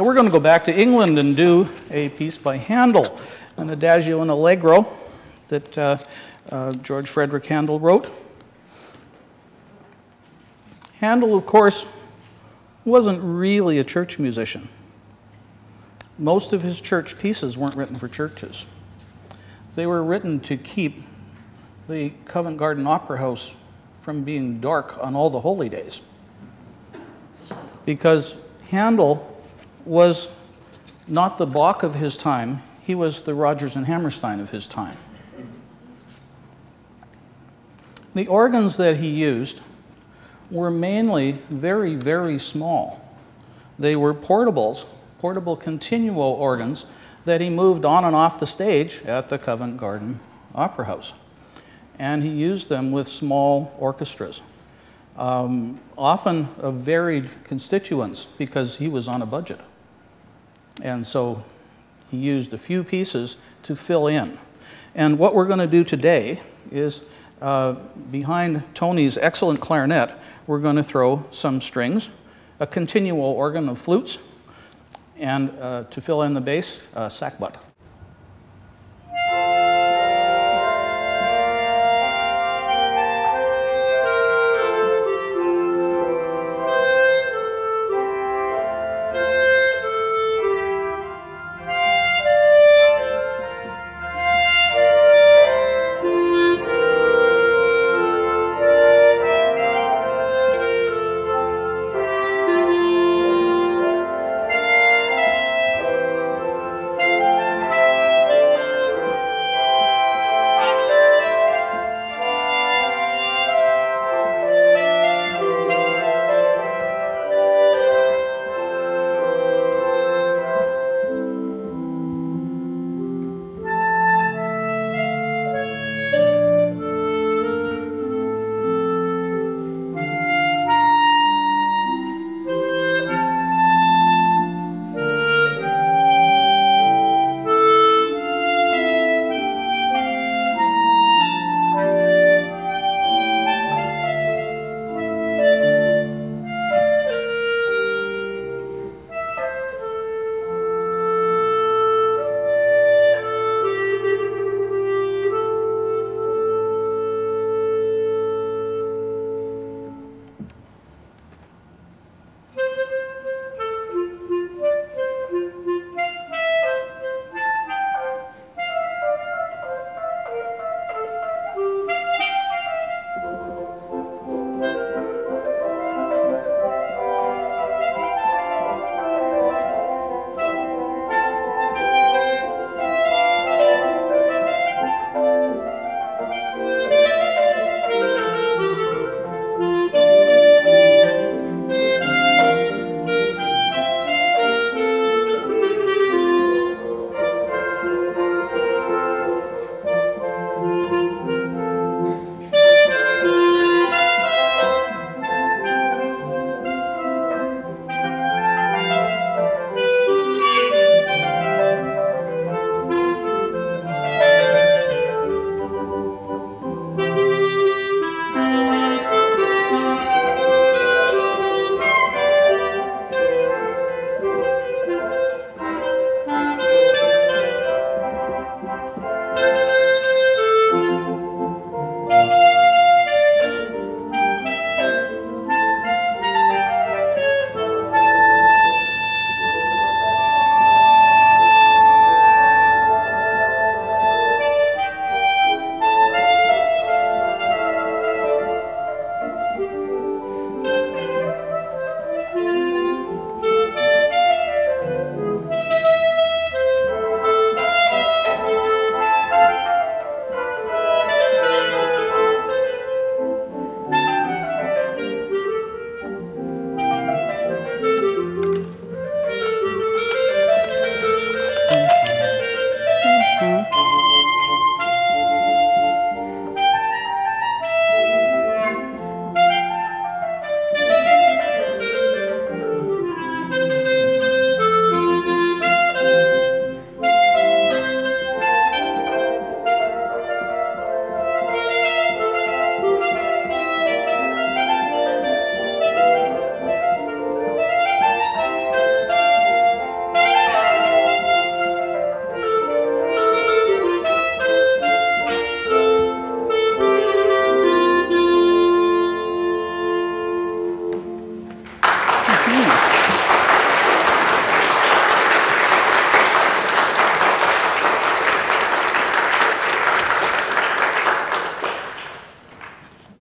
Now we're going to go back to England and do a piece by Handel, an Adagio and Allegro that George Frederick Handel wrote. Handel, of course, wasn't really a church musician. Most of his church pieces weren't written for churches. They were written to keep the Covent Garden Opera House from being dark on all the holy days, because Handel was not the Bach of his time, he was the Rodgers and Hammerstein of his time. The organs that he used were mainly very, very small. They were portables, portable continuo organs that he moved on and off the stage at the Covent Garden Opera House. And he used them with small orchestras, often of varied constituents because he was on a budget. And so he used a few pieces to fill in. And what we're going to do today is behind Tony's excellent clarinet, we're going to throw some strings, a continual organ of flutes, and to fill in the bass, sackbut.